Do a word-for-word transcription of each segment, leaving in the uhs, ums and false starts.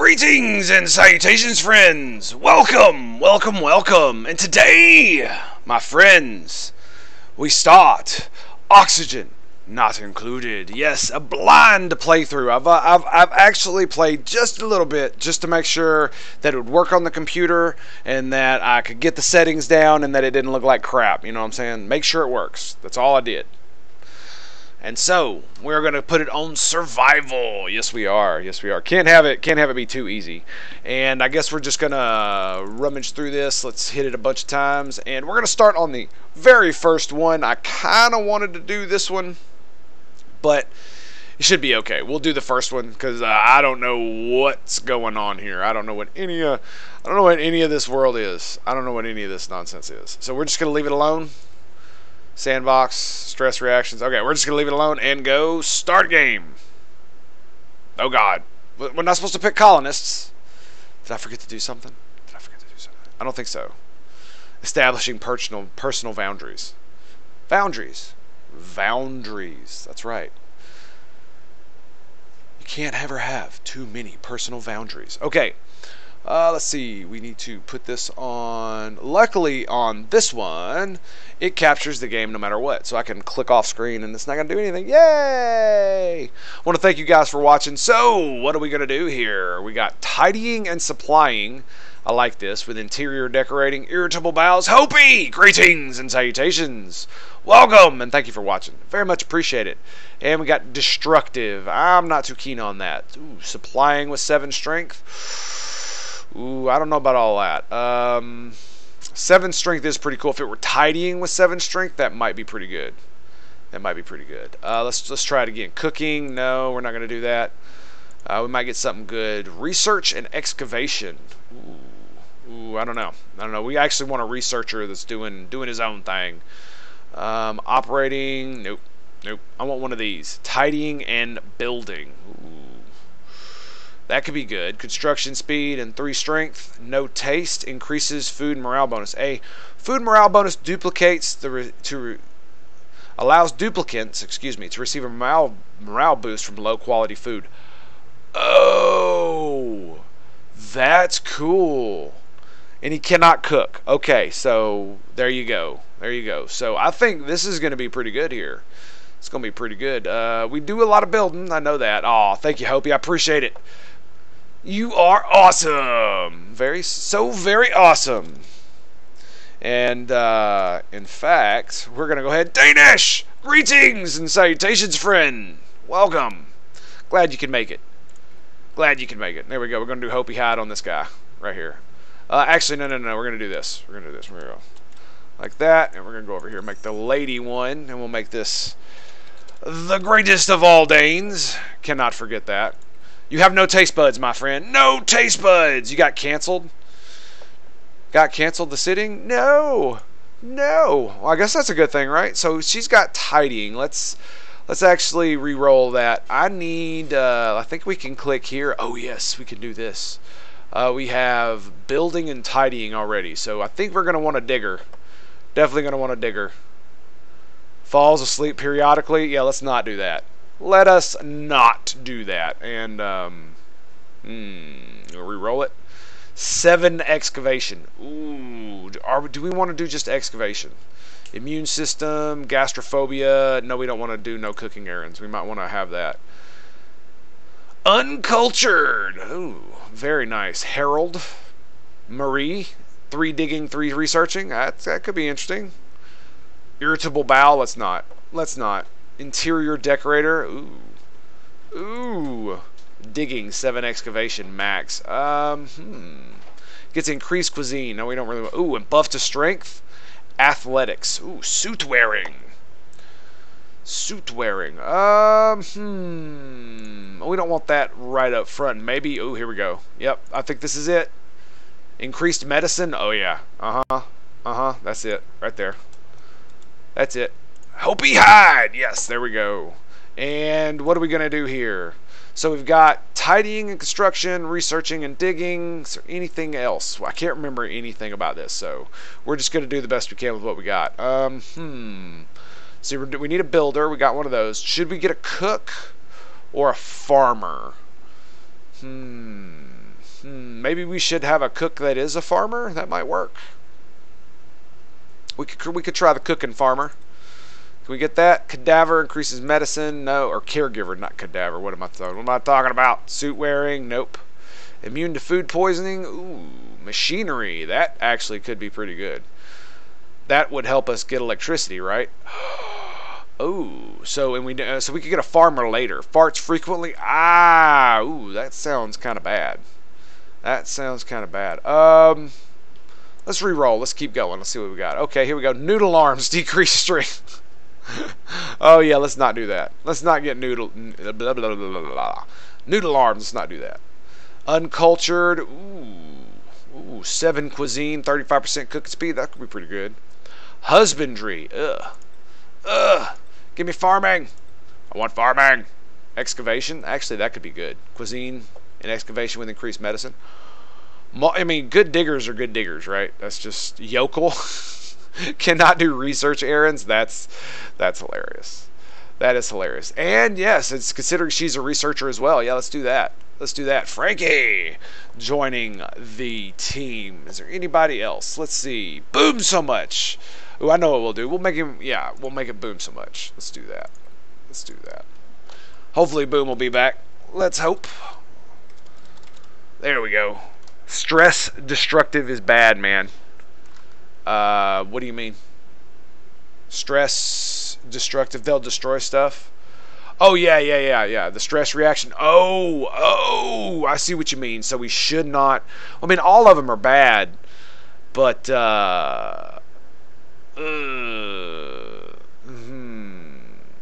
Greetings and salutations, friends! Welcome, welcome, welcome! And today, my friends, we start Oxygen Not Included. Yes, a blind playthrough. I've, I've, I've actually played just a little bit just to make sure that it would work on the computer and that I could get the settings down and that it didn't look like crap. You know what I'm saying? Make sure it works. That's all I did. And so, we're going to put it on survival. Yes, we are. Yes, we are. Can't have it. Can't have it be too easy. And I guess we're just going to rummage through this. Let's hit it a bunch of times. And we're going to start on the very first one. I kind of wanted to do this one, but it should be okay. We'll do the first one because uh, I don't know what's going on here. I don't know what any uh, I don't know what any of this world is. I don't know what any of this nonsense is. So we're just going to leave it alone. Sandbox, stress reactions. Okay, we're just gonna leave it alone and go start game. Oh God, we're not supposed to pick colonists. Did I forget to do something? Did I forget to do something? I don't think so. Establishing personal personal boundaries. Boundaries, boundaries. That's right. You can't ever have too many personal boundaries. Okay. Uh, let's see, we need to put this on. Luckily on this one, it captures the game no matter what, so I can click off screen and it's not going to do anything. Yay! I want to thank you guys for watching. So, what are we going to do here? We got tidying and supplying. I like this. With interior decorating, irritable bowels. Hopi! Greetings and salutations. Welcome and thank you for watching. Very much appreciate it. And we got destructive. I'm not too keen on that. Ooh, supplying with seven strength. Ooh, I don't know about all that. Um, seven strength is pretty cool. If it were tidying with seven strength, that might be pretty good. That might be pretty good. Uh, let's let's try it again. Cooking? No, we're not going to do that. Uh, we might get something good. Research and excavation. Ooh, ooh, I don't know. I don't know. We actually want a researcher that's doing doing his own thing. Um, operating? Nope, nope. I want one of these. Tidying and building. Ooh. That could be good. Construction speed and three strength. No taste increases food and morale bonus. A food morale bonus duplicates the re, to re, allows duplicates, excuse me, to receive a morale morale boost from low quality food. Oh, that's cool. And he cannot cook. Okay, so there you go. There you go. So I think this is going to be pretty good here. It's going to be pretty good. Uh, we do a lot of building. I know that. Aw, thank you, Hopi. I appreciate it. You are awesome. Very, so very awesome. And, uh, in fact, we're going to go ahead. Danish! Greetings and salutations, friend. Welcome. Glad you can make it. Glad you can make it. There we go. We're going to do Hopi hide on this guy right here. Uh, actually, no, no, no. We're going to do this. We're going to do this. We're going to go like that. And we're going to go over here and make the lady one. And we'll make this the greatest of all Danes. Cannot forget that. You have no taste buds, my friend. No taste buds. You got canceled? Got canceled the sitting? No. No. Well, I guess that's a good thing, right? So she's got tidying. Let's let's actually re-roll that. I need, uh, I think we can click here. Oh, yes, we can do this. Uh, we have building and tidying already. So I think we're going to want a digger. Definitely going to want a digger. Falls asleep periodically. Yeah, let's not do that. Let us not do that. And, um, hmm, we'll re-roll it. Seven excavation. Ooh, are, do we want to do just excavation? Immune system, gastrophobia. No, we don't want to do no cooking errands. We might want to have that. Uncultured. Ooh, very nice. Harold, Marie, three digging, three researching. That, that could be interesting. Irritable bowel. Let's not. Let's not. Interior decorator. Ooh. Ooh. Digging. Seven excavation max. Um, hmm. Gets increased cuisine. No, we don't really want. Ooh, and buff to strength. Athletics. Ooh, suit wearing. Suit wearing. Um, hmm. We don't want that right up front. Maybe. Ooh, here we go. Yep. I think this is it. Increased medicine. Oh, yeah. Uh-huh. Uh-huh. That's it. Right there. That's it. Hopi hide! Yes, there we go. And what are we going to do here? So we've got tidying and construction, researching and digging, or anything else. I can't remember anything about this, so we're just going to do the best we can with what we got. Um, hmm. So we need a builder. We got one of those. Should we get a cook or a farmer? Hmm. Hmm, maybe we should have a cook that is a farmer. That might work. We could we could try the cooking farmer. Can we get that? Cadaver increases medicine. No, or caregiver, not cadaver. What am I talking? What am I talking about? Suit wearing. Nope. Immune to food poisoning. Ooh, machinery. That actually could be pretty good. That would help us get electricity, right? Oh, so and we uh, so we could get a farmer later. Farts frequently. Ah, ooh, that sounds kind of bad. That sounds kind of bad. Um, let's re-roll. Let's keep going. Let's see what we got. Okay, here we go. Noodle arms decrease strength. Oh yeah, let's not do that. Let's not get noodle. Blah, blah, blah, blah, blah. Noodle arms. Let's not do that. Uncultured. Ooh. Ooh, seven cuisine, thirty-five percent cooking speed. That could be pretty good. Husbandry. Ugh. Ugh. Give me farming. I want farming. Excavation. Actually, that could be good. Cuisine and excavation with increased medicine. Mo I mean, good diggers are good diggers, right? That's just yokel. Cannot do research errands. That's that's hilarious. That is hilarious. And yes, it's considering she's a researcher as well. Yeah, let's do that. Let's do that. Frankie joining the team. Is there anybody else? Let's see. Boom so much. Oh, I know what we'll do. We'll make him, yeah, we'll make it boom so much. Let's do that. Let's do that. Hopefully Boom will be back. Let's hope. There we go. Stress destructive is bad, man. Uh, what do you mean? Stress destructive. They'll destroy stuff. Oh, yeah, yeah, yeah, yeah. The stress reaction. Oh, oh, I see what you mean. So we should not. I mean, all of them are bad. But, uh. uh hmm.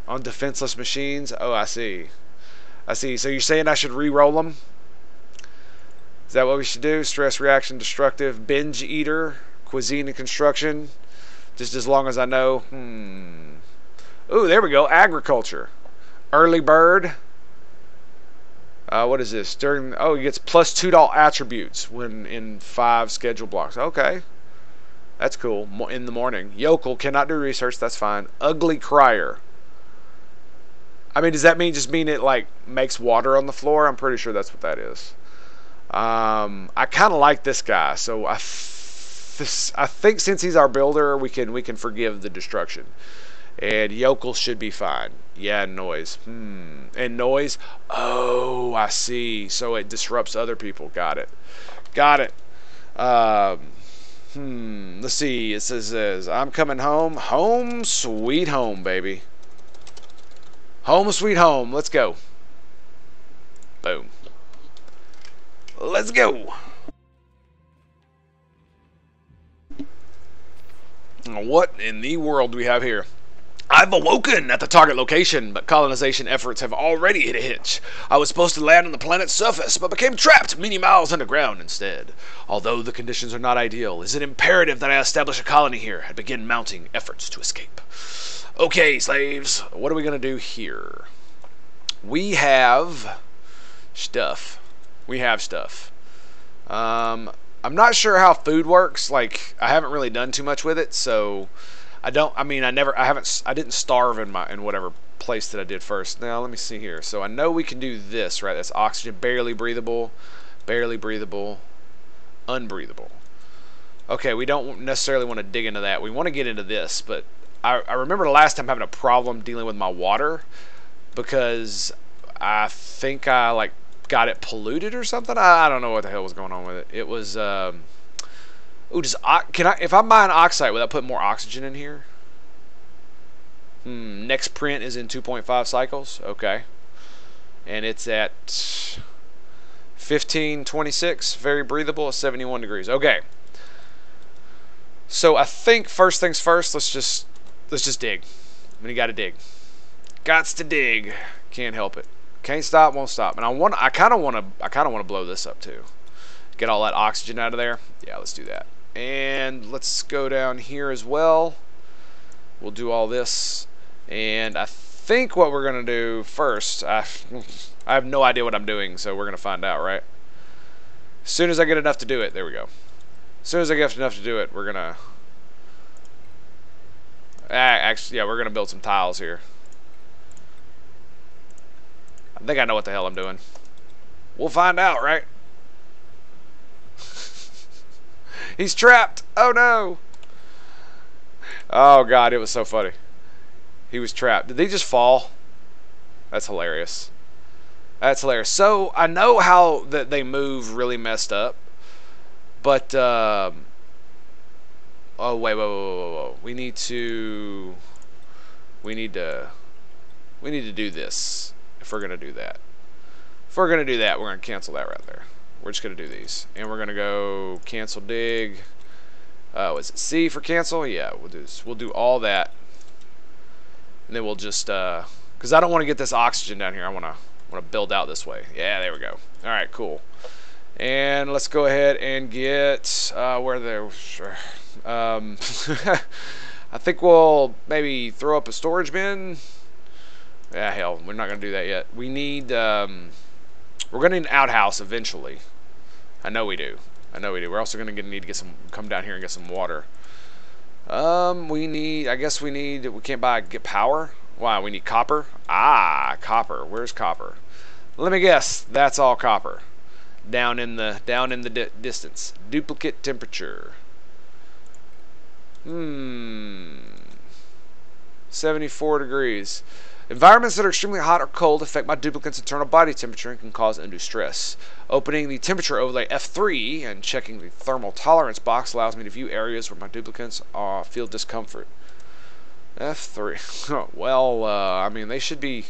On defenseless machines. Oh, I see. I see. So you're saying I should re-roll them? Is that what we should do? Stress reaction, destructive, binge eater, cuisine and construction. Just as long as I know. Hmm. Ooh, there we go. Agriculture. Early bird. Uh, what is this? During oh, he gets plus two to all attributes when in five scheduled blocks. Okay, that's cool. Mo in the morning, yokel cannot do research. That's fine. Ugly crier. I mean, does that mean just mean it like makes water on the floor? I'm pretty sure that's what that is. Um, I kind of like this guy, so I th I think since he's our builder, we can we can forgive the destruction. And yokel should be fine. Yeah, noise. Hmm. And noise. Oh, I see. So it disrupts other people. Got it. Got it. Um, hmm. Let's see. It says, says, I'm coming home. Home sweet home, baby. Home sweet home. Let's go. Boom. Let's go. What in the world do we have here? I've awoken at the target location, but colonization efforts have already hit a hitch. I was supposed to land on the planet's surface, but became trapped many miles underground instead. Although the conditions are not ideal, it's imperative that I establish a colony here and begin mounting efforts to escape. Okay, slaves, what are we going to do here? We have stuff. We have stuff. Um, I'm not sure how food works. Like, I haven't really done too much with it, so... I don't, I mean, I never, I haven't, I didn't starve in my, in whatever place that I did first. Now, let me see here. So I know we can do this, right? That's oxygen, barely breathable, barely breathable, unbreathable. Okay, we don't necessarily want to dig into that. We want to get into this, but I, I remember the last time having a problem dealing with my water because I think I, like, got it polluted or something. I, I don't know what the hell was going on with it. It was, um... Ooh, does I, can I if I mine oxide, will I put more oxygen in here? Hmm, next print is in two point five cycles. Okay. And it's at fifteen twenty-six, very breathable at seventy-one degrees. Okay. So I think first things first, let's just let's just dig. I mean, you gotta dig. Gots to dig. Can't help it. Can't stop, won't stop. And I want I kinda wanna I kinda wanna blow this up too. Get all that oxygen out of there. Yeah, let's do that. And let's go down here as well. We'll do all this. And I think what we're going to do first, I, I have no idea what I'm doing, so we're going to find out, right? As soon as I get enough to do it, there we go. As soon as I get enough to do it, we're going to... Ah, actually, yeah, we're going to build some tiles here. I think I know what the hell I'm doing. We'll find out, right? He's trapped. Oh no. Oh god, it was so funny. He was trapped. Did they just fall? That's hilarious. That's hilarious. So I know how that they move really messed up, but um, oh wait, whoa, whoa, whoa, whoa! We need to, we need to, we need to do this. If we're gonna do that, if we're gonna do that, we're gonna cancel that right there. We're just gonna do these, and we're gonna go cancel dig. Uh, was it C for cancel? Yeah, we'll do this. We'll do all that, and then we'll just uh, because I don't want to get this oxygen down here. I want to. I'm gonna build out this way. Yeah, there we go. All right, cool. And let's go ahead and get uh, where there. Um, I think we'll maybe throw up a storage bin. Yeah, hell, we're not gonna do that yet. We need. Um, we're gonna need an outhouse eventually. I know we do. I know we do. We're also gonna get, need to get some. Come down here and get some water. Um, we need. I guess we need. We can't buy. Get power. Why, we need copper? Ah, copper. Where's copper? Let me guess. That's all copper. Down in the down in the di distance. Duplicate temperature. Hmm. seventy-four degrees. Environments that are extremely hot or cold affect my duplicate's internal body temperature and can cause undue stress. Opening the temperature overlay F three and checking the thermal tolerance box allows me to view areas where my duplicates uh, feel discomfort. F three. Oh, well, uh, I mean, they should be,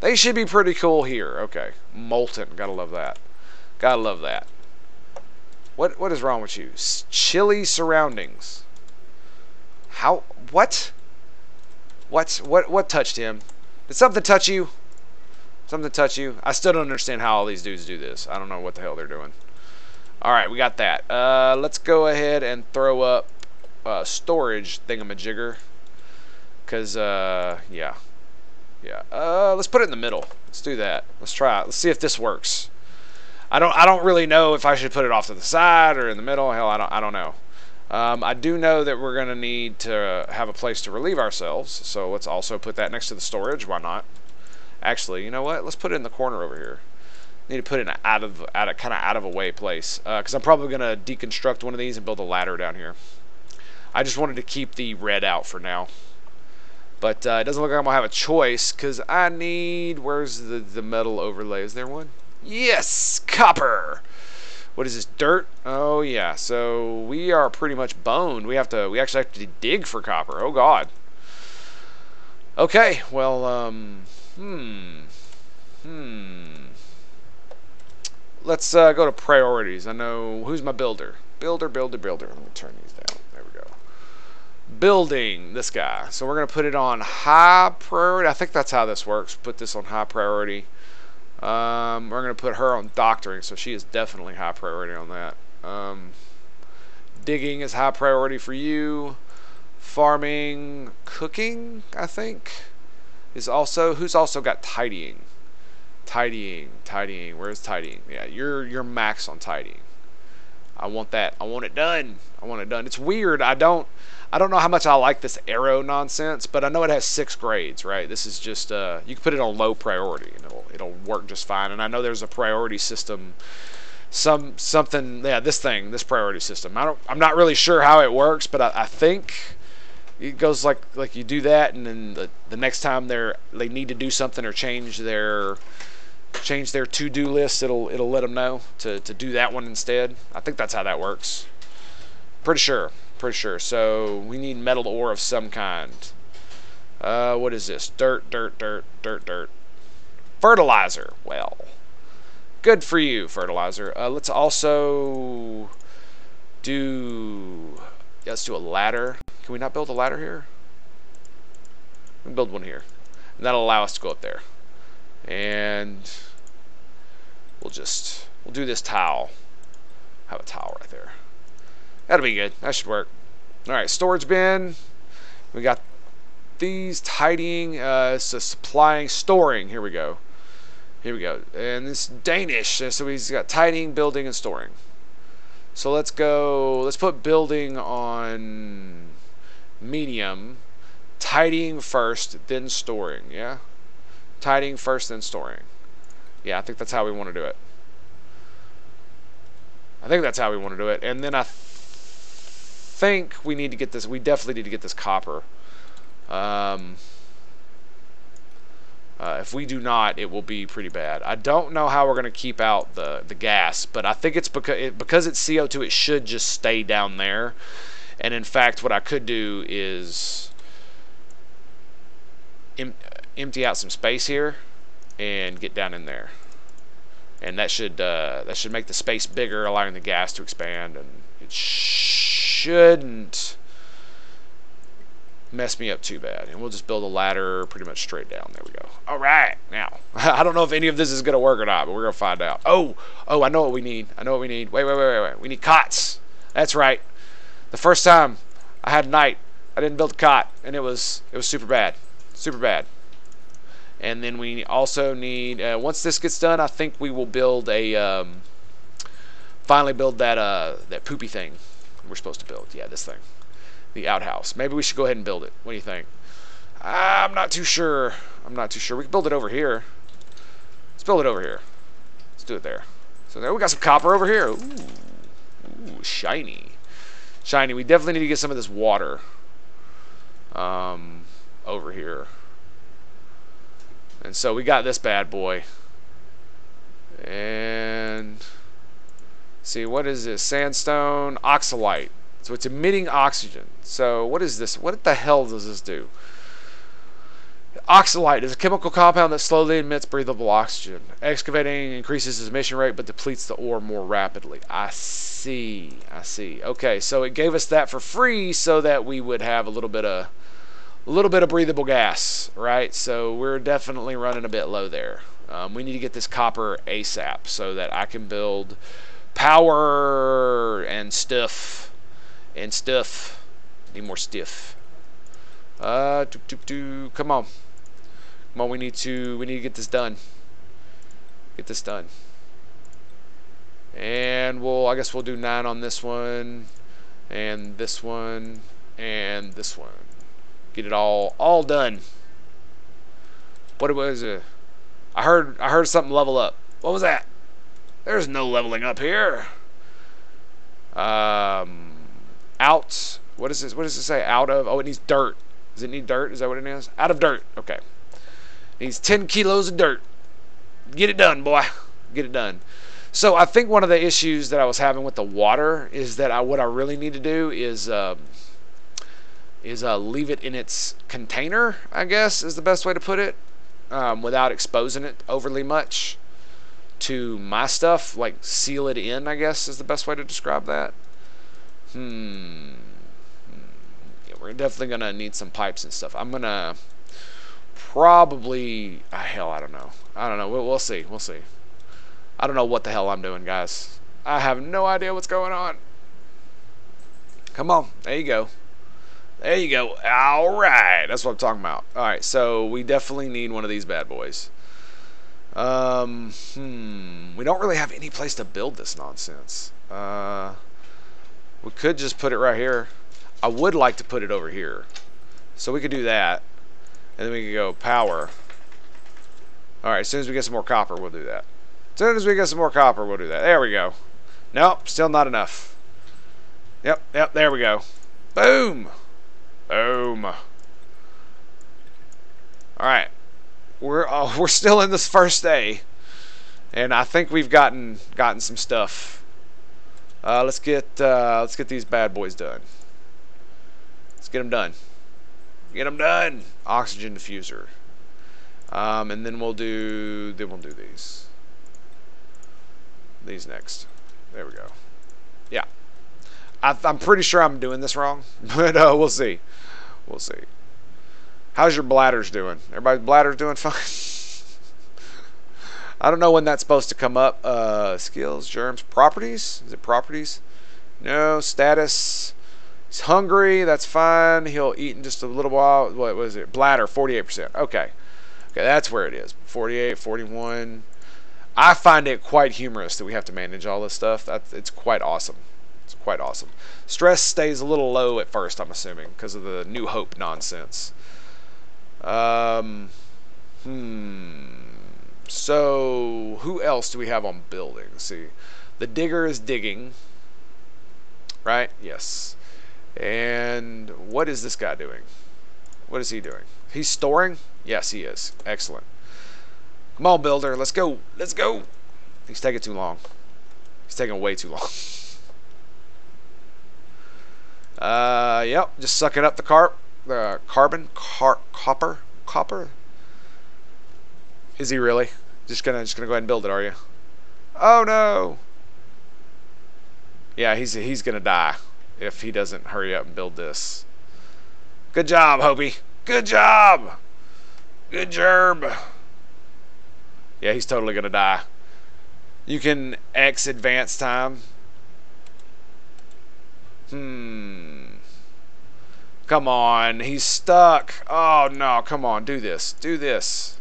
they should be pretty cool here. Okay, molten. Gotta love that. Gotta love that. What what is wrong with you? S chilly surroundings. How? What? What? What? What touched him? Did something touch you? Something touch you? I still don't understand how all these dudes do this. I don't know what the hell they're doing. All right, we got that. Uh, let's go ahead and throw up uh, storage thingamajigger. Cause uh yeah, yeah. Uh, let's put it in the middle. Let's do that. Let's try it. Let's see if this works. I don't. I don't really know if I should put it off to the side or in the middle. Hell, I don't. I don't know. Um, I do know that we're gonna need to have a place to relieve ourselves. So let's also put that next to the storage. Why not? Actually, you know what? Let's put it in the corner over here. Need to put it in an out of out of kind of out of a way place. Uh, cause I'm probably gonna deconstruct one of these and build a ladder down here. I just wanted to keep the red out for now. But uh, it doesn't look like I'm going to have a choice, because I need... Where's the, the metal overlay? Is there one? Yes! Copper! What is this? Dirt? Oh, yeah. So, we are pretty much boned. We have to... We actually have to dig for copper. Oh, God. Okay. Well, um... Hmm. Hmm. Let's uh, go to priorities. I know... Who's my builder? Builder, builder, builder. Let me turn these down. There we go. Building this guy, so we're gonna put it on high priority. I think that's how this works. Put this on high priority. Um, we're gonna put her on doctoring, so she is definitely high priority on that. Um, digging is high priority for you. Farming, cooking, I think, is also. Who's also got tidying? Tidying, tidying. Where's tidying? Yeah, you're you're max on tidying. I want that. I want it done. I want it done. It's weird. I don't. I don't know how much I like this arrow nonsense, but I know it has six grades, right? This is just, uh, you can put it on low priority, and it'll, it'll work just fine. And I know there's a priority system, some something, yeah, this thing, this priority system. I don't, I'm not really sure how it works, but I, I think it goes like, like you do that, and then the, the next time they're they need to do something or change their change their to-do list, it'll it'll let them know to to do that one instead. I think that's how that works. Pretty sure. Pretty sure. So we need metal ore of some kind. Uh, what is this? Dirt, dirt, dirt, dirt, dirt. Fertilizer. Well, good for you, fertilizer. Uh, let's also do. Yeah, let's do a ladder. Can we not build a ladder here? We can build one here, and that'll allow us to go up there. And we'll just we'll do this towel. Have a towel right there. That'll be good. That should work. All right, storage bin. We got these tidying, uh, so supplying, storing. Here we go. Here we go. And this Danish. So he's got tidying, building, and storing. So let's go. Let's put building on medium. Tidying first, then storing. Yeah. Tidying first, then storing. Yeah, I think that's how we want to do it. I think that's how we want to do it. And then I. Th think we need to get this. We definitely need to get this copper. Um, uh, if we do not, it will be pretty bad. I don't know how we're going to keep out the the gas, but I think it's because it, because it's C O two, it should just stay down there. And in fact, what I could do is em empty out some space here and get down in there, and that should uh, that should make the space bigger, allowing the gas to expand, and it shouldn't mess me up too bad. And we'll just build a ladder pretty much straight down. There we go. All right, now I don't know if any of this is gonna work or not, but we're gonna find out. Oh, oh, I know what we need. I know what we need. Wait, wait, wait, wait, wait. We need cots. That's right. The first time I had night, I didn't build a cot, and it was it was super bad, super bad. And then we also need, uh, once this gets done, I think we will build a, um, finally build that, uh, that poopy thing we're supposed to build. Yeah, this thing. The outhouse. Maybe we should go ahead and build it. What do you think? I'm not too sure. I'm not too sure. We can build it over here. Let's build it over here. Let's do it there. So there we got some copper over here. Ooh, ooh, shiny. Shiny. We definitely need to get some of this water, um, over here. And so we got this bad boy. And see, what is this? Sandstone oxalite. So it's emitting oxygen. So what is this? What the hell does this do? Oxalite is a chemical compound that slowly emits breathable oxygen. Excavating increases its emission rate but depletes the ore more rapidly. I see. I see. Okay, so it gave us that for free so that we would have a little bit of a little bit of breathable gas, right? So we're definitely running a bit low there. Um, we need to get this copper ASAP so that I can build power and stuff and stuff. Need more stiff. Uh, doop, doop, doop. Come on, come on. We need to we need to get this done. Get this done. And we'll I guess we'll do nine on this one, and this one, and this one. Get it all all done. What was it? I heard I heard something level up. What was that? There's no leveling up here. Um, out. What is this? What does it say? Out of. Oh, it needs dirt. Does it need dirt? Is that what it is? Out of dirt. Okay. It needs ten kilos of dirt. Get it done, boy. Get it done. So I think one of the issues that I was having with the water is that I what I really need to do is. Um, is uh, leave it in its container, I guess is the best way to put it, um, without exposing it overly much to my stuff, like seal it in, I guess is the best way to describe that. Hmm. Yeah, we're definitely gonna need some pipes and stuff. I'm gonna probably, uh, hell, I don't know. I don't know, we'll, we'll see, we'll see. I don't know what the hell I'm doing, guys. I have no idea what's going on. Come on, there you go. There you go. All right, that's what I'm talking about. All right, so we definitely need one of these bad boys. Um, hmm, we don't really have any place to build this nonsense. Uh, we could just put it right here. I would like to put it over here, so we could do that, and then we could go power. All right, as soon as we get some more copper, we'll do that. As soon as we get some more copper, we'll do that. There we go. Nope, still not enough. Yep, yep. There we go. Boom. Boom. Alright. We're uh, we're still in this first day. And I think we've gotten gotten some stuff. Uh, let's get uh, let's get these bad boys done. Let's get them done. Get them done. Oxygen diffuser. Um, and then we'll do then we'll do these. These next. There we go. Yeah. I, I'm pretty sure I'm doing this wrong, but uh, we'll see. We'll see. How's your bladders doing? Everybody's bladders doing fine? I don't know when that's supposed to come up. Uh, skills, germs, properties? Is it properties? No, status. He's hungry. That's fine. He'll eat in just a little while. What was it? Bladder, forty-eight percent. Okay. Okay, that's where it is. forty-eight, forty-one. I find it quite humorous that we have to manage all this stuff. That's, it's quite awesome. It's quite awesome. Stress stays a little low at first, I'm assuming, because of the New Hope nonsense. Um, hmm. So, who else do we have on building? Let's see, the digger is digging, right? Yes. And what is this guy doing? What is he doing? He's storing? Yes, he is. Excellent. Come on, builder. Let's go. Let's go. He's taking too long. He's taking way too long. Uh, yep. Just sucking up the carp, uh, carbon, car, copper, copper. Is he really? Just gonna, just gonna go ahead and build it, are you? Oh no. Yeah, he's he's gonna die if he doesn't hurry up and build this. Good job, Hobie. Good job. Good gerb. Yeah, he's totally gonna die. You can X advance time. Hmm. Come on, he's stuck. Oh no, come on, do this. Do this.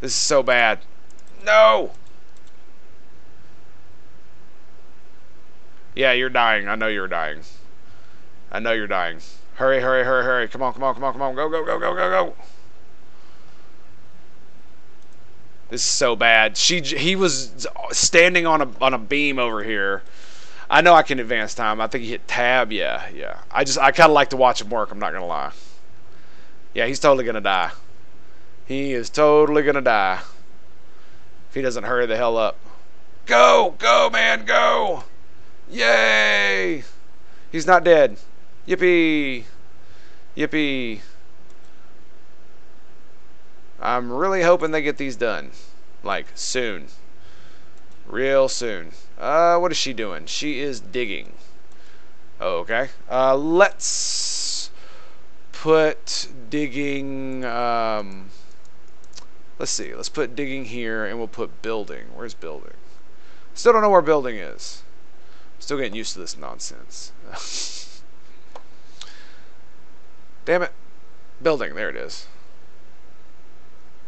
This is so bad. No! Yeah, you're dying. I know you're dying. I know you're dying. Hurry, hurry, hurry, hurry. Come on, come on, come on, come on. Go, go, go, go, go, go. This is so bad. She, he was standing on a on a beam over here. I know I can advance time. I think he hit tab. Yeah, yeah. I just I kind of like to watch him work. I'm not gonna lie. Yeah, he's totally gonna die. He is totally gonna die if he doesn't hurry the hell up. Go, go, man, go! Yay! He's not dead. Yippee! Yippee! I'm really hoping they get these done, like soon, real soon. Uh, what is she doing? She is digging. Oh, okay. Uh, let's put digging. Um, let's see. Let's put digging here, and we'll put building. Where's building? Still don't know where building is. Still getting used to this nonsense. Damn it! Building. There it is.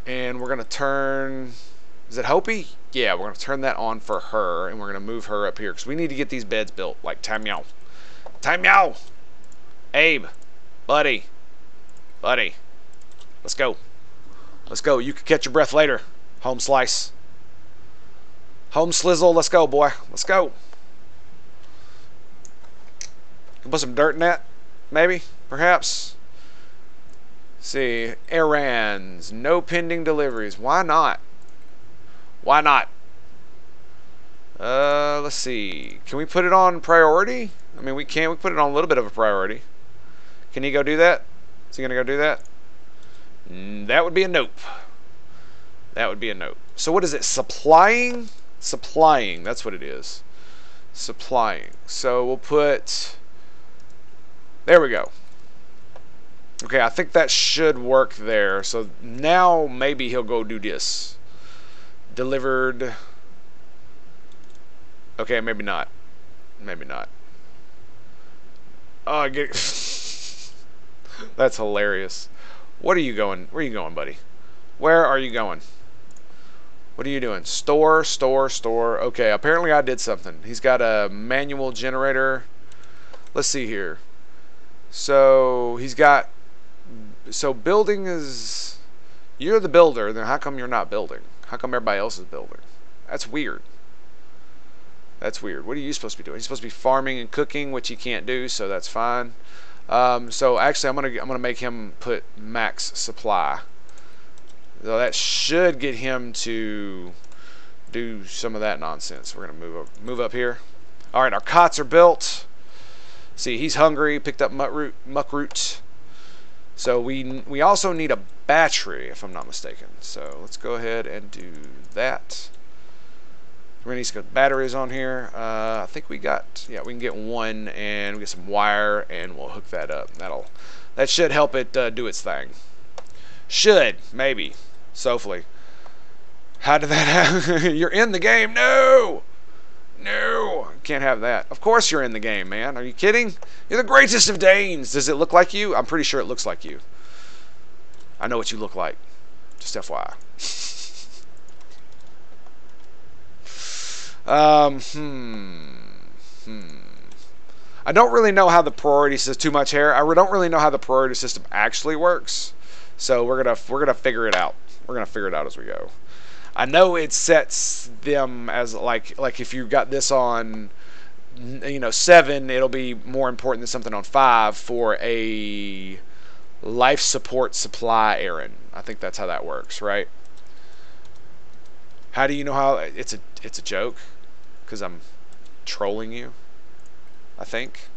And we're going to turn, is it Hopi? Yeah, we're going to turn that on for her, and we're going to move her up here because we need to get these beds built like time y'all. Time y'all! Abe, buddy, buddy, let's go. Let's go. You can catch your breath later. Home slice. Home slizzle. Let's go, boy. Let's go. Can put some dirt in that, maybe, perhaps. See, errands, no pending deliveries. Why not? Why not? Uh, let's see. Can we put it on priority? I mean, we can. We put it on a little bit of a priority. Can he go do that? Is he gonna go do that? Mm, that would be a nope. That would be a nope. So what is it? Supplying? Supplying. That's what it is. Supplying. So we'll put. There we go. Okay, I think that should work there. So now maybe he'll go do this. Delivered. Okay, maybe not. Maybe not. Oh, I get that's hilarious. What are you going? Where are you going, buddy? Where are you going? What are you doing? Store, store, store. Okay, apparently I did something. He's got a manual generator. Let's see here. So he's got. So building is, you're the builder, then how come you're not building? How come everybody else is building? That's weird. That's weird. What are you supposed to be doing? You're supposed to be farming and cooking, which you can't do, so that's fine. Um, so actually, I'm gonna I'm gonna make him put max supply. So that should get him to do some of that nonsense. We're gonna move up, move up here. All right, our cots are built. See, he's hungry. Picked up muck root. Muck root. So we we also need a battery, if I'm not mistaken. So let's go ahead and do that. We're gonna need some batteries on here. Uh, I think we got, yeah, we can get one, and we get some wire, and we'll hook that up. That'll that should help it uh, do its thing. Should maybe, hopefully. How did that happen? You're in the game. No, no, can't have that. Of course you're in the game, man. Are you kidding? You're the greatest of Danes. Does it look like you? I'm pretty sure it looks like you. I know what you look like. Just F Y I. um, hmm, hmm. I don't really know how the priority system. Too much hair. I don't really know how the priority system actually works. So we're gonna we're gonna figure it out. We're gonna figure it out as we go. I know it sets them as like like if you got this on, you know, seven, it'll be more important than something on five for a life support supply errand. I think that's how that works, right? How do you know how? It's a it's a joke, because I'm trolling you. I think,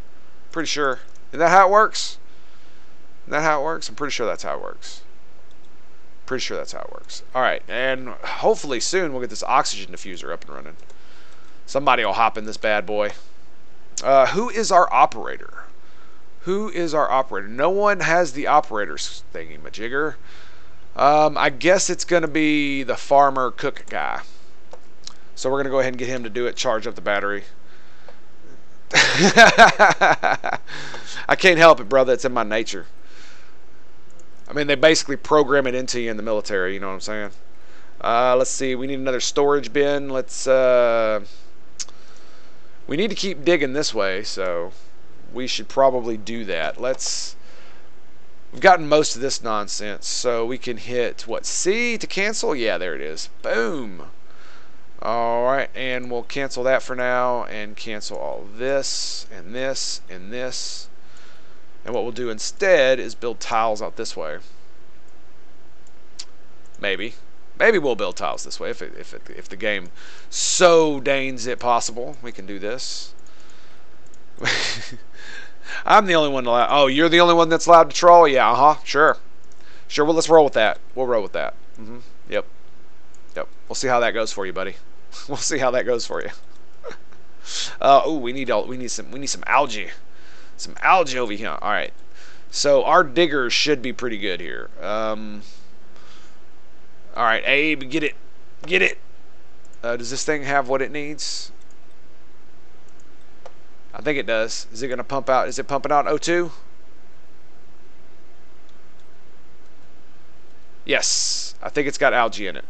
pretty sure. Is that how it works? Is that how it works? I'm pretty sure that's how it works. Pretty sure that's how it works. All right, and hopefully soon we'll get this oxygen diffuser up and running. Somebody will hop in this bad boy. Uh, who is our operator? Who is our operator? No one has the operator's thingy majigger. Um, I guess it's going to be the farmer cook guy. So we're going to go ahead and get him to do it, charge up the battery. I can't help it, brother. It's in my nature. I mean, they basically program it into you in the military. You know what I'm saying? Uh, let's see. We need another storage bin. Let's. Uh, we need to keep digging this way, so we should probably do that. Let's. We've gotten most of this nonsense, so we can hit what, C to cancel? Yeah, there it is. Boom. All right, and we'll cancel that for now, and cancel all this and this and this. And what we'll do instead is build tiles out this way. Maybe, maybe we'll build tiles this way if it, if it, if the game so deigns it possible. We can do this. I'm the only one allowed. Oh, you're the only one that's allowed to troll. Yeah, uh huh. Sure, sure. Well, let's roll with that. We'll roll with that. Mm-hmm. Yep. Yep. We'll see how that goes for you, buddy. We'll see how that goes for you. uh, oh, we need all, we need some we need some algae, some algae over here. All right. So our diggers should be pretty good here. Um. All right, Abe, get it, get it. Uh, does this thing have what it needs? I think it does. Is it going to pump out? Is it pumping out O two? Yes. I think it's got algae in it.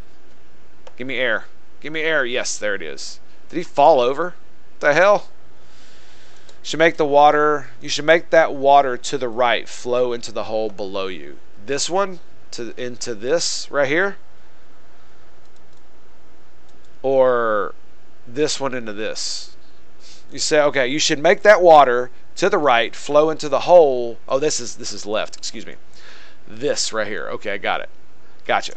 Give me air. Give me air. Yes, there it is. Did he fall over? What the hell? Should make the water. You should make that water to the right flow into the hole below you. This one to into this right here, or this one into this. You say, okay, you should make that water to the right flow into the hole. Oh, this is this is left. Excuse me. This right here. Okay, I got it. Gotcha.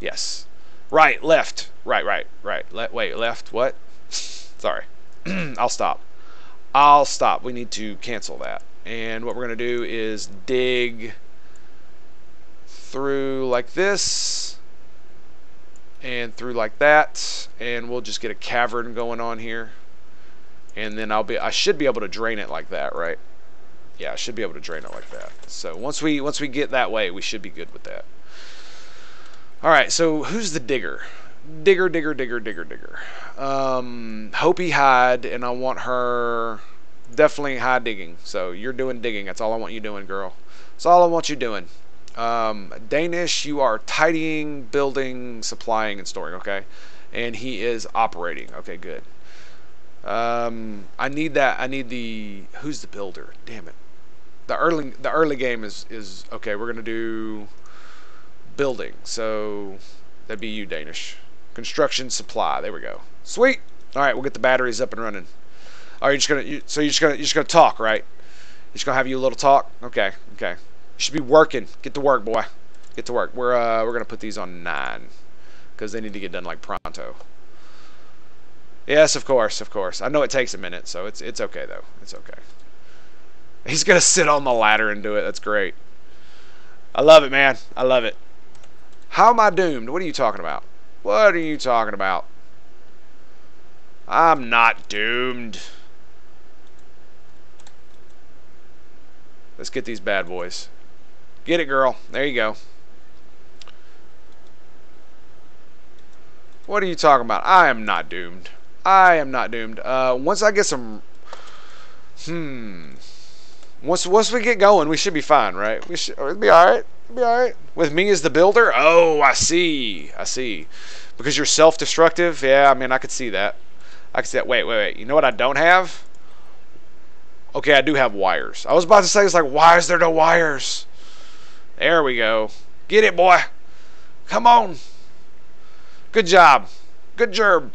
Yes. Right, left. Right, right, right. Le- wait, left. What? Sorry. I'll stop. I'll stop. We need to cancel that. And what we're going to do is dig through like this and through like that. And we'll just get a cavern going on here. And then I'll be I should be able to drain it like that, right? Yeah, I should be able to drain it like that. So once we once we get that way, we should be good with that. All right, so who's the digger? Digger, digger, digger, digger, digger. Um, Hopi Hyde, and I want her definitely high digging. So you're doing digging. That's all I want you doing, girl. That's all I want you doing. Um, Danish, you are tidying, building, supplying, and storing, okay? And he is operating. Okay, good. Um, I need that. I need the who's the builder? Damn it! The early the early game is is okay. We're gonna do building. So that'd be you, Danish. Construction supply. There we go. Sweet. All right, we'll get the batteries up and running. All right, you're just gonna. You, so you're just gonna you're just gonna talk, right? You're just gonna have you a little talk. Okay, okay. You should be working. Get to work, boy. Get to work. We're uh we're gonna put these on nine because they need to get done like pronto. Yes, of course, of course. I know it takes a minute, so it's it's okay though. It's okay. He's gonna sit on the ladder and do it. That's great. I love it, man. I love it. How am I doomed? What are you talking about? What are you talking about? I'm not doomed. Let's get these bad boys. Get it, girl. There you go. What are you talking about? I am not doomed. I am not doomed. Uh, once I get some, hmm. Once once we get going, we should be fine, right? We should it'll be all right. It'll be all right. With me as the builder. Oh, I see. I see. Because you're self-destructive. Yeah, I mean, I could see that. I could see that. Wait, wait, wait. You know what I don't have? Okay, I do have wires. I was about to say it's like, why is there no wires? There we go. Get it, boy. Come on. Good job. Good job.